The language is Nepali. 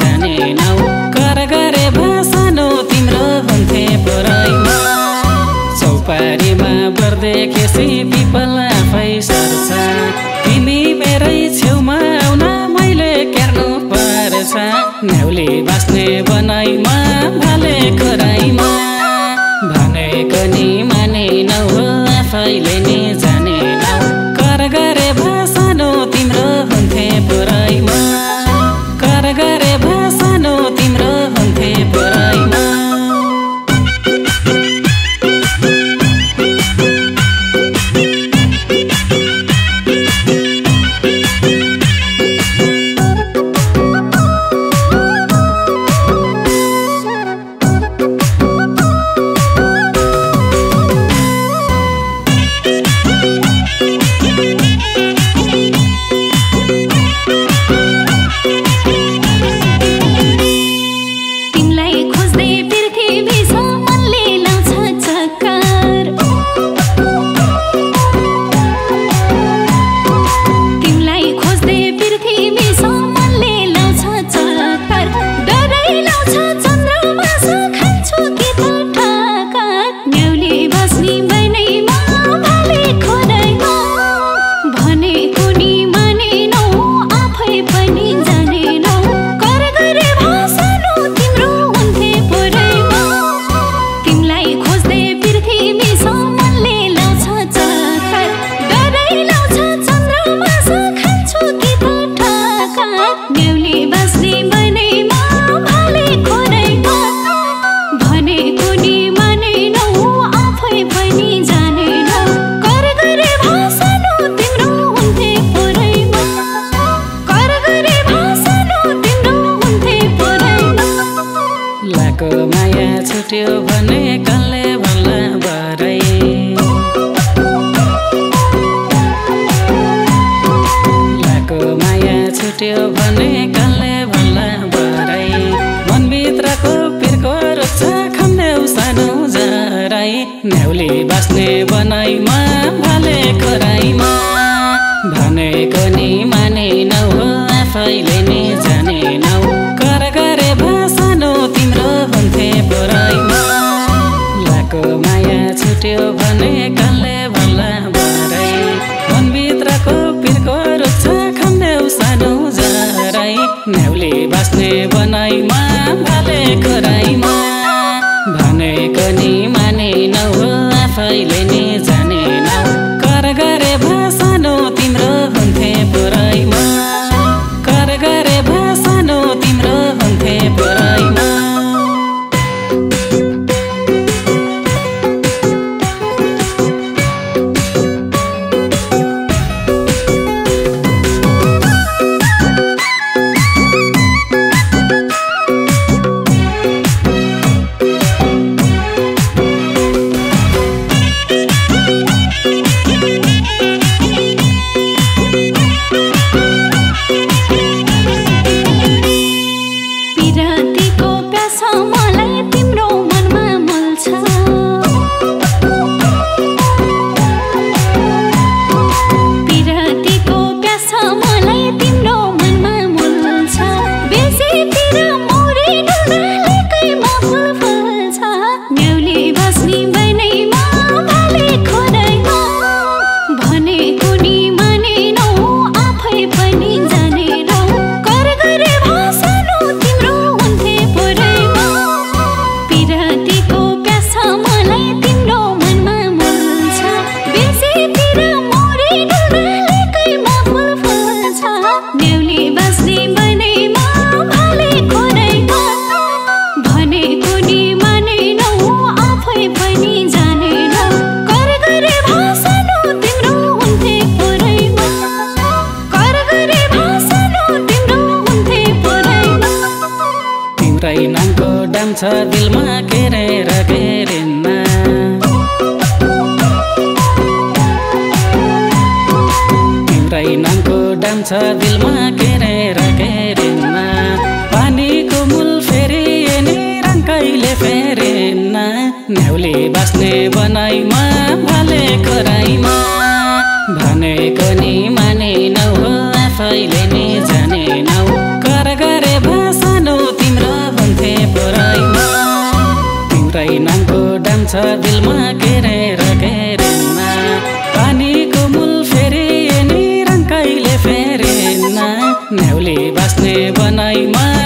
जानेनौ कर गरे भाषानो तिम्रो भन्थे पराइमा चौपारीमा बर देखेसी पीपल आफै सर्छ तिमी मेरै छेउमा आउन मैले केर्नु पर्छ नेउली बस्ने बनाइमा भाले कराइमा भनेको नि मानिनौ आफैले नि जानेनौ कर गरे भाषानो तिम्रो भन्थे पराइमा कर गरे भाषानो तिम्रो भन्थे पराइमा नेउली बस्ने बनाइमा भाले कराइमा भनेको नि मानिनौ आफैले नि जानेनौ कर गरे भाषानो तिम्रो भन्थे पराइमा लाको माया छुट्यो भने कालले भल्ला भरै मनभित्रको पिरको रुच्छ खन्देउ सानो जरै नेउली बस्ने बनाइमा भाले कराइमा भनेको नि मानिनौ आफैले नि जानेनौ कर गरे भाषानो तिम्रो भन्थे पराइमा कर गरे भाषानो तिम्रो भन्थे पराइमा नामको डाम छ दिलमा केरेर केरेन्ना तिम्रै नामको डाम छ दिलमा केरेर केरेन्ना पानीको मूल फेरिएनी रङ्कैले फेरेन्ना न्याउले बास्ने बनाइमा भालेको राईमा भनेको नि मानेनौ आफैले नि जानेनौ कर गरे भाषानो तिम्रो भन्थे पराइमा तिम्रै नामको डाम छ दिलमा केरेर केरेन्ना पानीको मूल फेरिएनी रङ्कैले फेरेन्ना न्याउले बास्ने बनाइमा